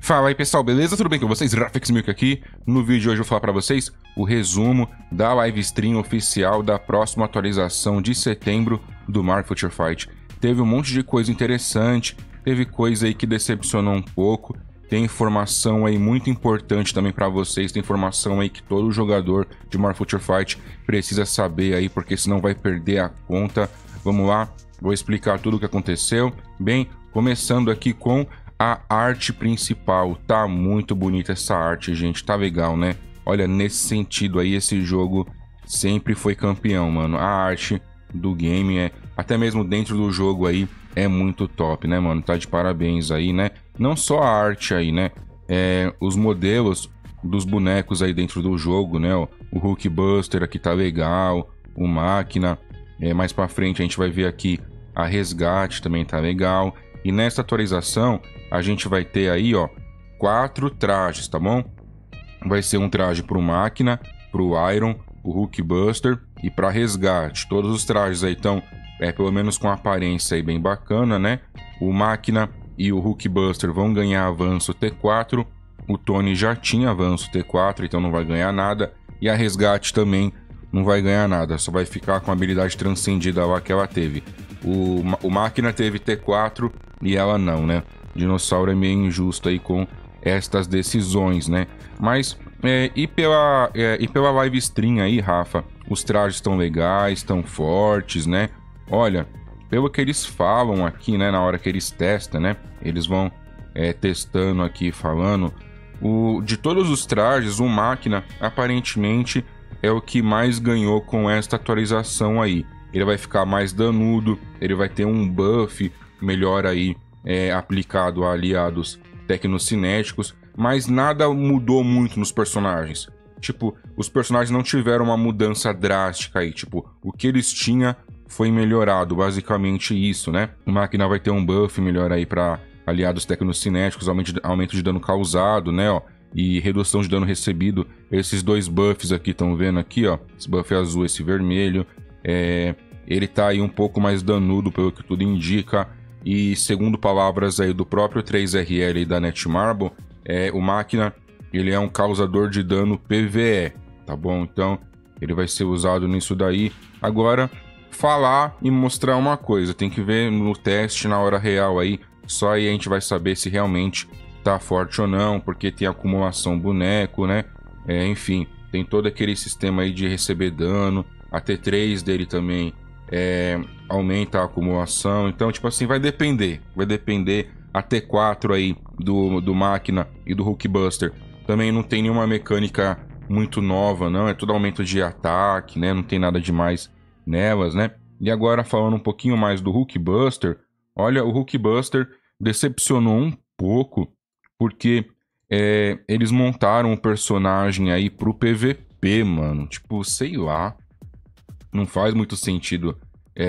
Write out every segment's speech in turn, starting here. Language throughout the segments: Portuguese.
Fala aí pessoal, beleza? Tudo bem com vocês? RafaXmilk aqui. No vídeo de hoje eu vou falar para vocês o resumo da live stream oficial da próxima atualização de setembro do Marvel Future Fight. Teve um monte de coisa interessante, teve coisa aí que decepcionou um pouco, tem informação aí muito importante também para vocês, tem informação aí que todo jogador de Marvel Future Fight precisa saber aí, porque senão vai perder a conta. Vamos lá, vou explicar tudo o que aconteceu. Bem, começando aqui com a arte principal. Tá muito bonita essa arte, gente. Tá legal, né? Olha, nesse sentido aí, esse jogo sempre foi campeão, mano. A arte do game, até mesmo dentro do jogo aí, é muito top, né, mano? Tá de parabéns aí, né? Não só a arte aí, né? Os modelos dos bonecos aí dentro do jogo, né? O Hulk Buster aqui tá legal. O Máquina. Mais pra frente a gente vai ver aqui a Resgate também tá legal. E nessa atualização a gente vai ter aí, ó, 4 trajes, tá bom? Vai ser um traje pro Máquina, pro Iron, o Hulk Buster e pra Resgate. Todos os trajes aí estão, pelo menos com aparência aí bem bacana, né? O Máquina e o Hulk Buster vão ganhar avanço T4. O Tony já tinha avanço T4, então não vai ganhar nada. E a Resgate também não vai ganhar nada, só vai ficar com a habilidade transcendida lá que ela teve. O Máquina teve T4 e ela não, né? Dinossauro é meio injusto aí com estas decisões, né? Mas, e pela live stream aí, Rafa, os trajes estão legais, estão fortes, né? Olha, pelo que eles falam aqui, né? Na hora que eles testam, né? Eles vão testando aqui, falando. De todos os trajes, o Máquina, aparentemente, é o que mais ganhou com esta atualização aí. Ele vai ficar mais danudo, ele vai ter um buff melhor aí, aplicado a aliados tecnocinéticos, mas nada mudou muito nos personagens. Tipo, os personagens não tiveram uma mudança drástica aí, tipo, o que eles tinham foi melhorado, basicamente isso, né? O Máquina vai ter um buff melhor aí para aliados tecnocinéticos, aumento de dano causado, né, ó, e redução de dano recebido. Esses dois buffs aqui, estão vendo aqui, ó, esse buff azul, esse vermelho. Ele tá aí um pouco mais danudo, pelo que tudo indica. E segundo palavras aí do próprio 3RL e da Netmarble, o Máquina, ele é um causador de dano PvE, tá bom? Então, ele vai ser usado nisso daí. Agora, falar e mostrar uma coisa, tem que ver no teste, na hora real aí. Só aí a gente vai saber se realmente tá forte ou não, porque tem acumulação boneco, né? Enfim, tem todo aquele sistema aí de receber dano. A T3 dele também aumenta a acumulação. Então, tipo assim, vai depender. Vai depender. A T4 aí do Máquina e do Hulk Buster também não tem nenhuma mecânica muito nova, não. É tudo aumento de ataque, né? Não tem nada demais nelas, né? E agora, falando um pouquinho mais do Hulk Buster. Olha, o Hulk Buster decepcionou um pouco, porque eles montaram um personagem aí pro PVP, mano. Tipo, sei lá. Não faz muito sentido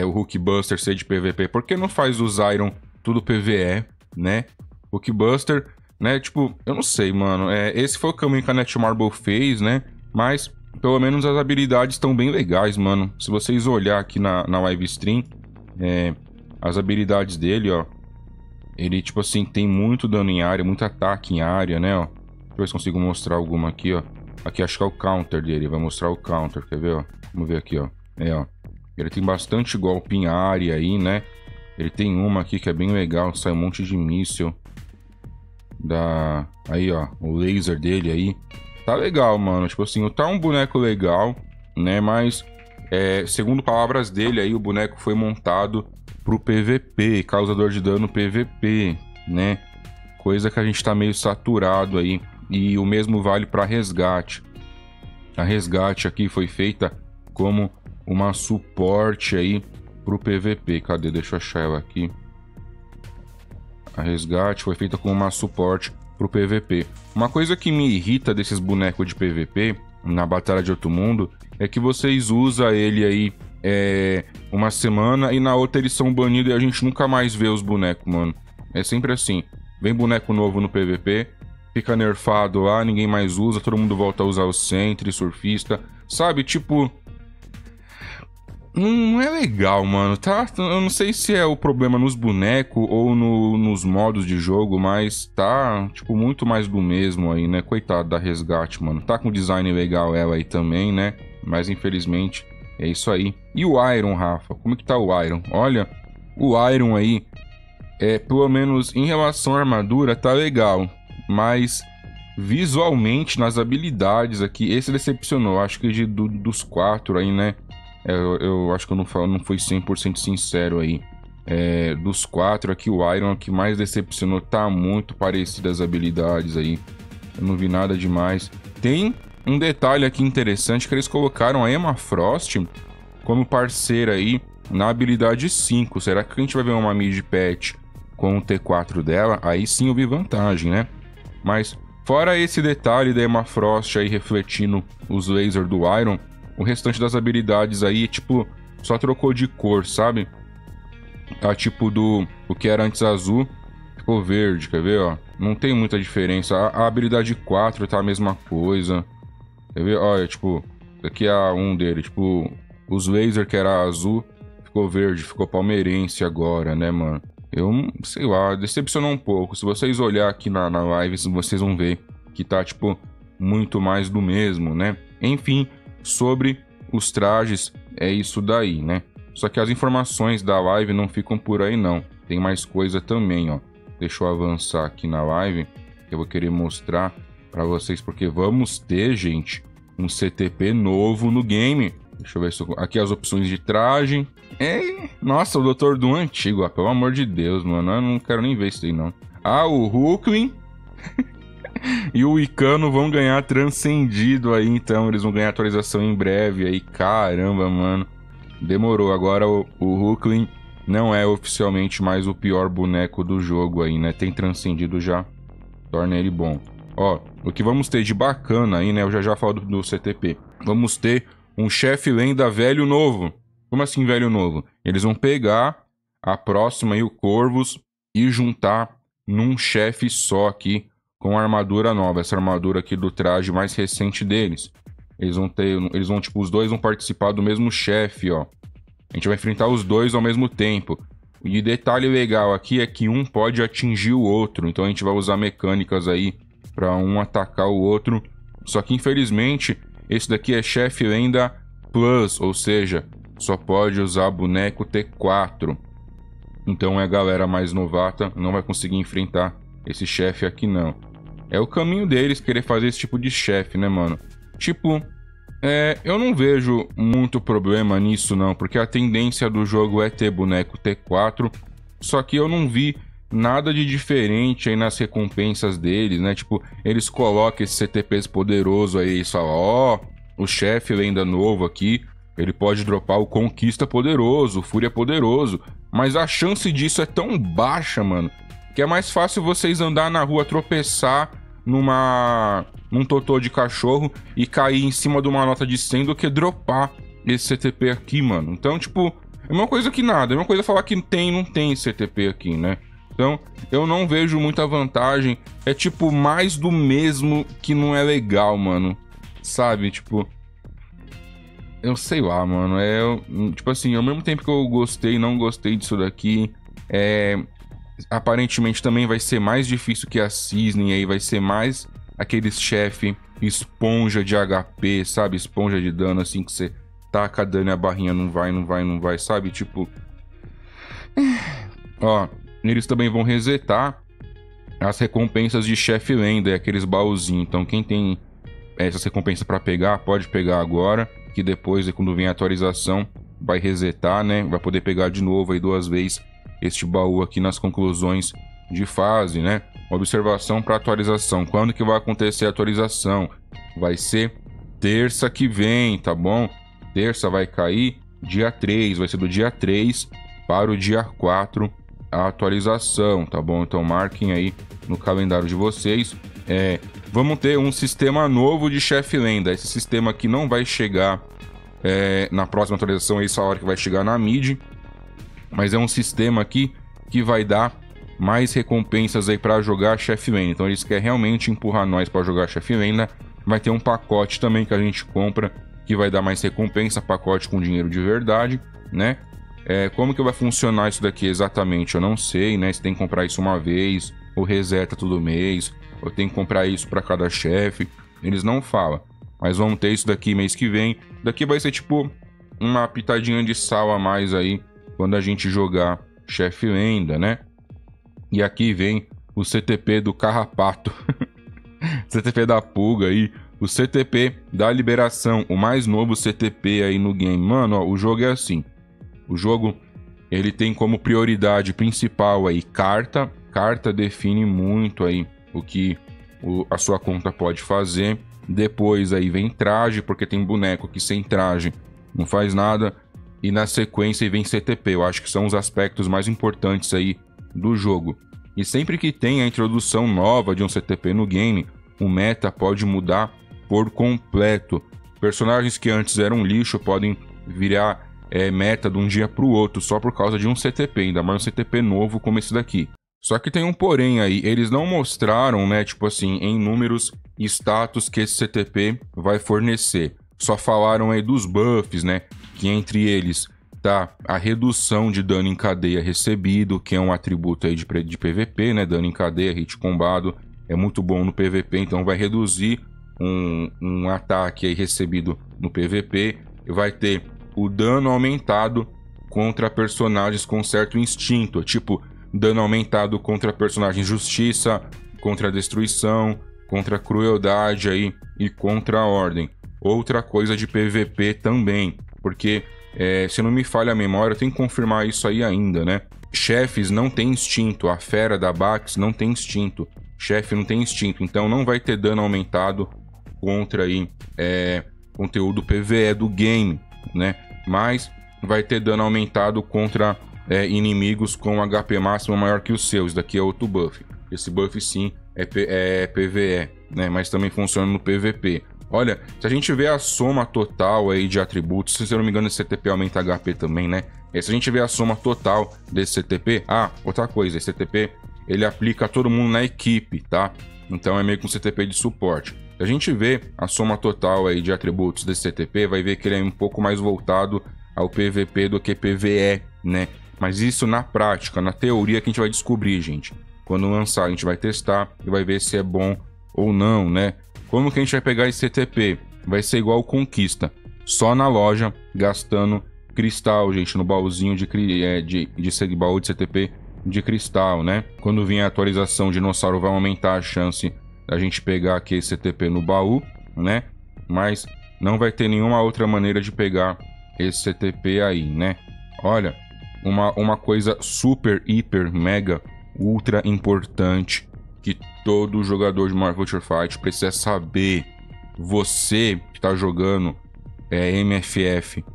o Hulk Buster ser de PVP. Por que não faz os Iron tudo PVE, né? Hulk Buster, né? Tipo, eu não sei, mano. Esse foi o caminho que a Netmarble fez, né? Mas, pelo menos, as habilidades estão bem legais, mano. Se vocês olharem aqui na live stream, as habilidades dele, ó. Ele, tipo assim, tem muito dano em área, muito ataque em área, né, ó. Deixa eu ver se consigo mostrar alguma aqui, ó. Aqui acho que é o counter dele. Vai mostrar o counter, quer ver, ó? Vamos ver aqui, ó. Ó, ele tem bastante golpe em área aí, né? Ele tem uma aqui que é bem legal, sai um monte de míssil. Aí, ó, o laser dele aí. Tá legal, mano, tipo assim, tá um boneco legal, né? Mas, segundo palavras dele aí, o boneco foi montado pro PVP, causador de dano PVP, né? Coisa que a gente tá meio saturado aí. E o mesmo vale pra Resgate. A Resgate aqui foi feita como uma suporte aí pro PVP. Cadê? Deixa eu achar ela aqui. A Resgate foi feita com uma suporte pro PVP. Uma coisa que me irrita desses bonecos de PVP na Batalha de Outro Mundo é que vocês usam ele aí uma semana e na outra eles são banidos e a gente nunca mais vê os bonecos, mano. É sempre assim. Vem boneco novo no PVP, fica nerfado lá, ninguém mais usa, todo mundo volta a usar o Sentry, Surfista, sabe? Tipo, Não é legal, mano, tá? Eu não sei se é o problema nos bonecos ou nos modos de jogo, mas tá, tipo, muito mais do mesmo aí, né? Coitado da Resgate, mano. Tá com design legal ela aí também, né? Mas infelizmente é isso aí. E o Iron, Rafa? Como é que tá o Iron? Olha, o Iron aí, pelo menos em relação à armadura, tá legal. Mas visualmente, nas habilidades aqui, esse decepcionou. Acho que dos quatro aí, né? Eu acho que eu não fui 100% sincero aí. Dos quatro aqui, o Iron que mais decepcionou. Tá muito parecido as habilidades aí. Eu não vi nada demais. Tem um detalhe aqui interessante que eles colocaram a Emma Frost como parceira aí na habilidade 5. Será que a gente vai ver uma mid patch com o T4 dela? Aí sim eu vi vantagem, né? Mas fora esse detalhe da Emma Frost aí refletindo os lasers do Iron, o restante das habilidades aí, tipo, só trocou de cor, sabe? Tá, tipo, o que era antes azul, ficou verde, quer ver, ó? Não tem muita diferença. A habilidade 4 tá a mesma coisa. Quer ver? Olha, tipo, aqui é um dele, tipo, os laser que era azul, ficou verde, ficou palmeirense agora, né, mano? Eu, sei lá, decepcionou um pouco. Se vocês olharem aqui na live, vocês vão ver que tá, tipo, muito mais do mesmo, né? Enfim, sobre os trajes, é isso daí, né? Só que as informações da live não ficam por aí, não. Tem mais coisa também, ó. Deixa eu avançar aqui na live, que eu vou querer mostrar pra vocês, porque vamos ter, gente, um CTP novo no game. Deixa eu ver se eu... Aqui as opções de traje. Nossa, o Dr. Doom antigo, ó. Pelo amor de Deus, mano. Eu não quero nem ver isso aí, não. Ah, o Hulkling... E o Icano vão ganhar transcendido aí, então. Eles vão ganhar atualização em breve aí. Caramba, mano. Demorou. Agora o Hulkling não é oficialmente mais o pior boneco do jogo aí, né? Tem transcendido já. Torna ele bom. Ó, o que vamos ter de bacana aí, né? Eu já falo do CTP. Vamos ter um chefe lenda velho novo. Como assim velho novo? Eles vão pegar a próxima e o Corvus e juntar num chefe só aqui, com a armadura nova, essa armadura aqui do traje mais recente deles. Eles vão, tipo, os dois vão participar do mesmo chefe, ó. A gente vai enfrentar os dois ao mesmo tempo. E detalhe legal aqui é que um pode atingir o outro, então a gente vai usar mecânicas aí para um atacar o outro. Só que, infelizmente, esse daqui é chefe lenda plus, ou seja, só pode usar boneco T4. Então a galera mais novata não vai conseguir enfrentar esse chefe aqui, não. É o caminho deles querer fazer esse tipo de chefe, né, mano? Tipo, eu não vejo muito problema nisso, não, porque a tendência do jogo é ter boneco T4, só que eu não vi nada de diferente aí nas recompensas deles, né? Tipo, eles colocam esse CTP poderoso aí e falam, ó, o chefe lenda novo aqui, ele pode dropar o Conquista poderoso, o Fúria poderoso, mas a chance disso é tão baixa, mano, que é mais fácil vocês andar na rua, tropeçar num totô de cachorro e cair em cima de uma nota de 100 do que dropar esse CTP aqui, mano. Então, tipo, é uma coisa que nada. É uma coisa falar que tem, não tem esse CTP aqui, né? Então, eu não vejo muita vantagem. É, tipo, mais do mesmo que não é legal, mano. Sabe? Tipo... Eu sei lá, mano. Tipo assim, ao mesmo tempo que eu gostei e não gostei disso daqui, aparentemente também vai ser mais difícil que a Cisne, aí vai ser mais aqueles chefe esponja de HP, sabe? Esponja de dano, assim, que você taca dano e a barrinha não vai, sabe? Tipo... Ó, eles também vão resetar as recompensas de chefe lenda, aqueles baúzinhos. Então quem tem essas recompensas pra pegar, pode pegar agora, que depois, quando vem a atualização, vai resetar, né? Vai poder pegar de novo aí 2 vezes. Este baú aqui nas conclusões de fase, né? Observação para atualização. Quando que vai acontecer a atualização? Vai ser terça que vem, tá bom? Terça vai cair dia 3. Vai ser do dia 3 para o dia 4 a atualização, tá bom? Então marquem aí no calendário de vocês. Vamos ter um sistema novo de chefe lenda. Esse sistema aqui não vai chegar na próxima atualização. Essa hora que vai chegar na mid. Mas é um sistema aqui que vai dar mais recompensas aí para jogar chefe lenda. Então eles querem realmente empurrar nós para jogar chefe lenda. Vai ter um pacote também que a gente compra, que vai dar mais recompensa, pacote com dinheiro de verdade, né? Como que vai funcionar isso daqui exatamente? Eu não sei, né? Você tem que comprar isso uma vez, ou reseta todo mês, ou tem que comprar isso para cada chefe. Eles não falam, mas vão ter isso daqui mês que vem. Daqui vai ser tipo uma pitadinha de sal a mais aí quando a gente jogar chefe lenda, né? E aqui vem o CTP do carrapato, CTP da pulga aí, o CTP da liberação, o mais novo CTP aí no game. Mano, ó, o jogo é assim. O jogo, ele tem como prioridade principal aí carta. Carta define muito aí o que a sua conta pode fazer. Depois aí vem traje, porque tem boneco que sem traje não faz nada. E na sequência vem CTP. Eu acho que são os aspectos mais importantes aí do jogo. E sempre que tem a introdução nova de um CTP no game, o meta pode mudar por completo. Personagens que antes eram lixo podem virar meta de um dia para o outro só por causa de um CTP, ainda mais um CTP novo como esse daqui. Só que tem um porém aí, eles não mostraram, né, tipo assim, em números, status que esse CTP vai fornecer. Só falaram aí dos buffs, né, que entre eles tá a redução de dano em cadeia recebido, que é um atributo aí de PVP, né, dano em cadeia, hit combado, é muito bom no PVP, então vai reduzir um ataque aí recebido no PVP. Vai ter o dano aumentado contra personagens com certo instinto, tipo... Dano aumentado contra personagens justiça, contra destruição, contra crueldade aí e contra a ordem. Outra coisa de PVP também, porque se não me falha a memória, eu tenho que confirmar isso aí ainda, né? Chefes não tem instinto, a Fera da Bax não tem instinto, chefe não tem instinto, então não vai ter dano aumentado contra aí, conteúdo PVE do game, né? Mas vai ter dano aumentado contra... inimigos com HP máximo maior que o seu. Isso daqui é outro buff. Esse buff sim é PvE, né? Mas também funciona no PvP. Olha, se a gente vê a soma total aí de atributos, se eu não me engano esse CTP aumenta HP também, né? Se a gente vê a soma total desse CTP... Ah, outra coisa, esse CTP ele aplica a todo mundo na equipe, tá? Então é meio que um CTP de suporte. Se a gente vê a soma total aí de atributos desse CTP, vai ver que ele é um pouco mais voltado ao PvP do que PvE, né? Mas isso na prática, na teoria que a gente vai descobrir, gente. Quando lançar, a gente vai testar e vai ver se é bom ou não, né? Como que a gente vai pegar esse CTP? Vai ser igual o Conquista. Só na loja, gastando cristal, gente. No baúzinho baú de CTP de cristal, né? Quando vier a atualização, o dinossauro vai aumentar a chance da gente pegar aqui esse CTP no baú, né? Mas não vai ter nenhuma outra maneira de pegar esse CTP aí, né? Olha... Uma coisa super, hiper, mega, ultra importante que todo jogador de Marvel Future Fight precisa saber. Você que está jogando MFF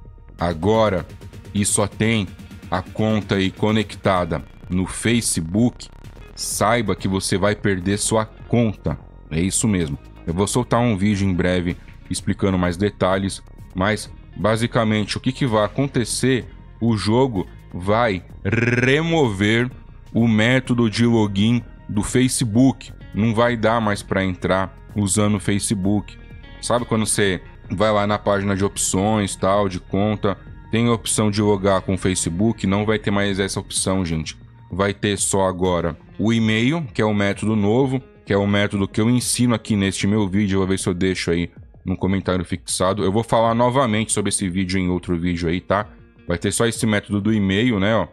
agora e só tem a conta aí conectada no Facebook, saiba que você vai perder sua conta. É isso mesmo. Eu vou soltar um vídeo em breve explicando mais detalhes, mas basicamente o que vai acontecer? O jogo... vai remover o método de login do Facebook. Não vai dar mais para entrar usando o Facebook. Sabe quando você vai lá na página de opções, tal, de conta, tem a opção de logar com o Facebook? Não vai ter mais essa opção, gente. Vai ter só agora o e-mail, que é o método novo, que é o método que eu ensino aqui neste meu vídeo. Eu vou ver se eu deixo aí no comentário fixado. Eu vou falar novamente sobre esse vídeo em outro vídeo aí, tá? Vai ter só esse método do e-mail, né, ó.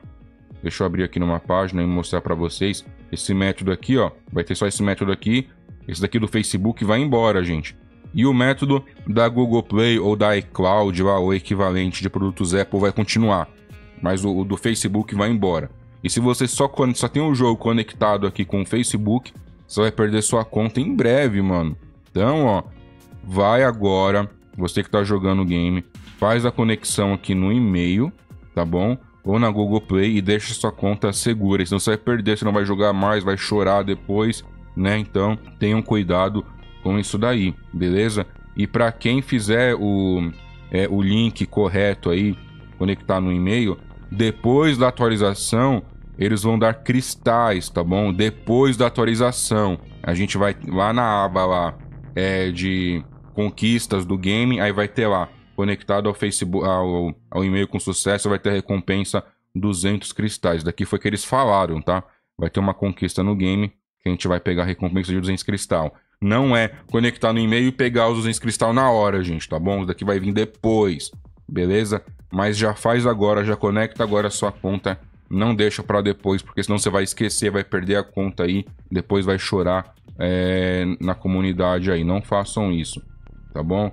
Deixa eu abrir aqui numa página e mostrar pra vocês. Esse método aqui, ó. Vai ter só esse método aqui. Esse daqui do Facebook vai embora, gente. E o método da Google Play ou da iCloud, lá, o equivalente de produtos Apple, vai continuar. Mas o do Facebook vai embora. E se você só tem um jogo conectado aqui com o Facebook, você vai perder sua conta em breve, mano. Então, ó. Vai agora, você que tá jogando o game... Faz a conexão aqui no e-mail, tá bom? Ou na Google Play e deixa sua conta segura. Senão você vai perder, você não vai jogar mais, vai chorar depois, né? Então, tenham cuidado com isso daí, beleza? E para quem fizer o link correto aí, conectar no e-mail, depois da atualização, eles vão dar cristais, tá bom? Depois da atualização, a gente vai lá na aba lá de conquistas do game, aí vai ter lá conectado ao Facebook, ao e-mail com sucesso, vai ter a recompensa 200 cristais. Daqui foi que eles falaram, tá? Vai ter uma conquista no game que a gente vai pegar a recompensa de 200 cristal. Não é conectar no e-mail e pegar os 200 cristal na hora, gente, tá bom? Isso daqui vai vir depois, beleza? Mas já faz agora, já conecta agora a sua conta. Não deixa pra depois, porque senão você vai esquecer, vai perder a conta aí. Depois vai chorar na comunidade aí. Não façam isso, tá bom?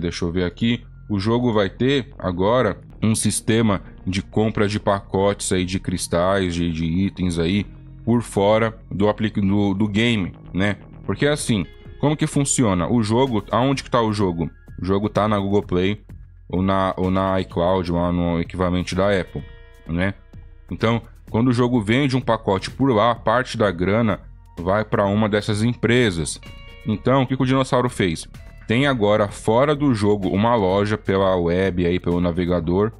Deixa eu ver aqui. O jogo vai ter agora um sistema de compra de pacotes aí, de cristais, de itens aí, por fora do game, né? Porque assim, como que funciona? O jogo, aonde que tá o jogo? O jogo tá na Google Play ou na iCloud, ou no equivalente da Apple, né? Então, quando o jogo vende um pacote por lá, parte da grana vai para uma dessas empresas. Então, o que o dinossauro fez? Tem agora, fora do jogo, uma loja pela web, aí, pelo navegador,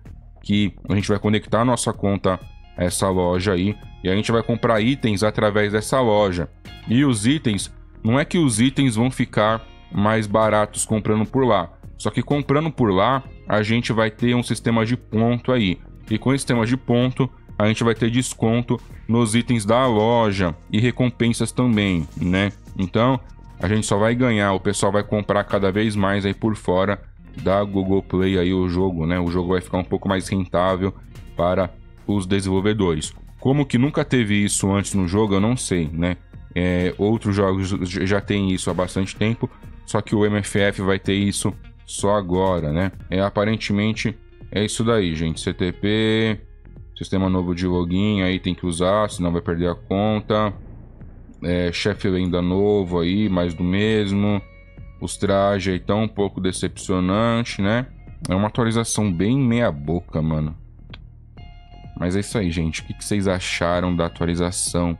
que a gente vai conectar a nossa conta a essa loja aí, e a gente vai comprar itens através dessa loja. E os itens, não é que os itens vão ficar mais baratos comprando por lá, só que comprando por lá, a gente vai ter um sistema de ponto aí. E com esse sistema de ponto, a gente vai ter desconto nos itens da loja e recompensas também, né? Então, a gente só vai ganhar, o pessoal vai comprar cada vez mais aí por fora da Google Play aí o jogo, né? O jogo vai ficar um pouco mais rentável para os desenvolvedores. Como que nunca teve isso antes no jogo, eu não sei, né? Outros jogos já tem isso há bastante tempo, só que o MFF vai ter isso só agora, né? Aparentemente, é isso daí, gente. CTP... Sistema novo de login, aí tem que usar, senão vai perder a conta. Chefe lenda novo aí, mais do mesmo. Os trajes aí tão um pouco decepcionante, né? É uma atualização bem meia boca, mano. Mas é isso aí, gente. O que vocês acharam da atualização?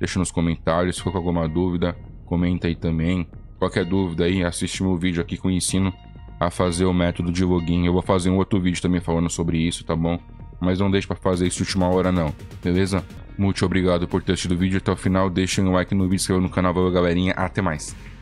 Deixa nos comentários, se ficou com alguma dúvida, comenta aí também. Qualquer dúvida aí, assiste meu vídeo aqui com o ensino a fazer o método de login. Eu vou fazer um outro vídeo também falando sobre isso, tá bom? Mas não deixe para fazer isso de última hora não, beleza? Muito obrigado por ter assistido o vídeo até o final, deixem um like no vídeo, se inscrevam no canal, valeu galerinha, até mais!